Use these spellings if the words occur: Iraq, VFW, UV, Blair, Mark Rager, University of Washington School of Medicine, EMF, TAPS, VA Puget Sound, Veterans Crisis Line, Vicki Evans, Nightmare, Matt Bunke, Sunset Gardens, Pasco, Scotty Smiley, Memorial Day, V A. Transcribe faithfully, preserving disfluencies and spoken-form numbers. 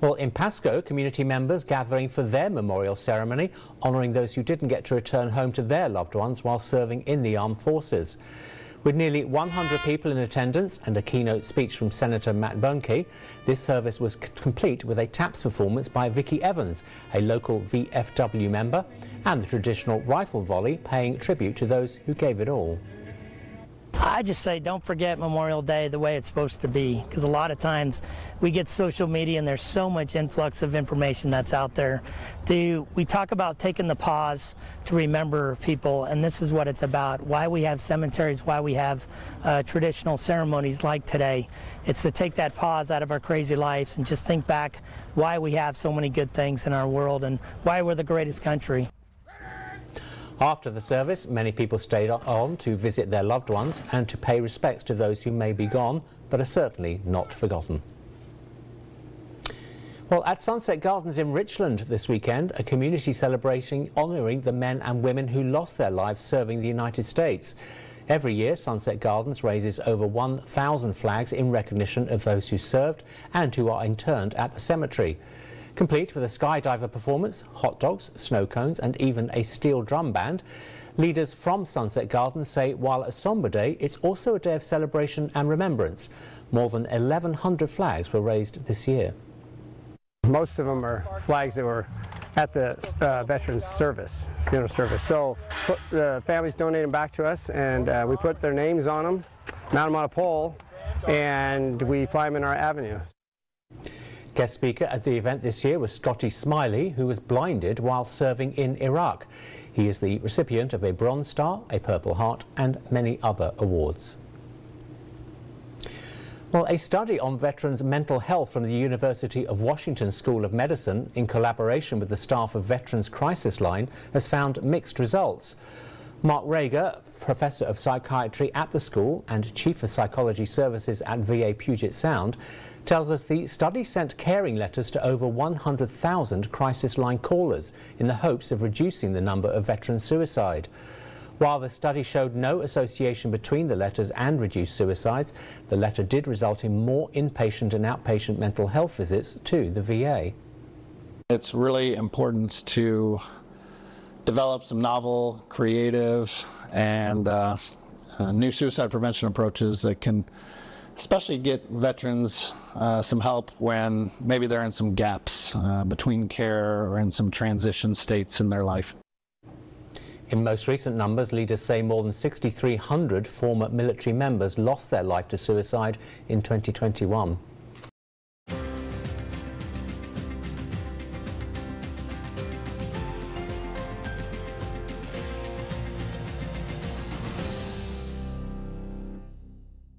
Well, in Pasco, community members gathering for their memorial ceremony, honouring those who didn't get to return home to their loved ones while serving in the armed forces. With nearly one hundred people in attendance and a keynote speech from Senator Matt Bunke, this service was complete with a TAPS performance by Vicki Evans, a local V F W member, and the traditional rifle volley paying tribute to those who gave it all. I just say don't forget Memorial Day the way it's supposed to be, because a lot of times we get social media and there's so much influx of information that's out there. The, we talk about taking the pause to remember people, and this is what it's about. Why we have cemeteries, why we have uh, traditional ceremonies like today. It's to take that pause out of our crazy lives and just think back why we have so many good things in our world and why we're the greatest country. After the service, many people stayed on to visit their loved ones and to pay respects to those who may be gone, but are certainly not forgotten. Well, at Sunset Gardens in Richland this weekend, a community celebration honouring the men and women who lost their lives serving the United States. Every year, Sunset Gardens raises over one thousand flags in recognition of those who served and who are interned at the cemetery. Complete with a skydiver performance, hot dogs, snow cones and even a steel drum band, leaders from Sunset Gardens say while a sombre day, it's also a day of celebration and remembrance. More than eleven hundred flags were raised this year. Most of them are flags that were at the uh, Veterans Service, funeral service. So the uh, families donate them back to us, and uh, we put their names on them, mount them on a pole, and we fly them in our avenue. Guest speaker at the event this year was Scotty Smiley, who was blinded while serving in Iraq. He is the recipient of a Bronze Star, a Purple Heart and many other awards. Well, a study on veterans' mental health from the University of Washington School of Medicine in collaboration with the staff of Veterans Crisis Line has found mixed results. Mark Rager, Professor of Psychiatry at the school and Chief of Psychology Services at V A Puget Sound, tells us the study sent caring letters to over one hundred thousand crisis line callers in the hopes of reducing the number of veteran suicide. While the study showed no association between the letters and reduced suicides, the letter did result in more inpatient and outpatient mental health visits to the V A. It's really important to develop some novel, creative, and uh, uh, new suicide prevention approaches that can especially get veterans uh, some help when maybe they're in some gaps uh, between care or in some transition states in their life. In most recent numbers, leaders say more than six thousand three hundred former military members lost their life to suicide in twenty twenty-one.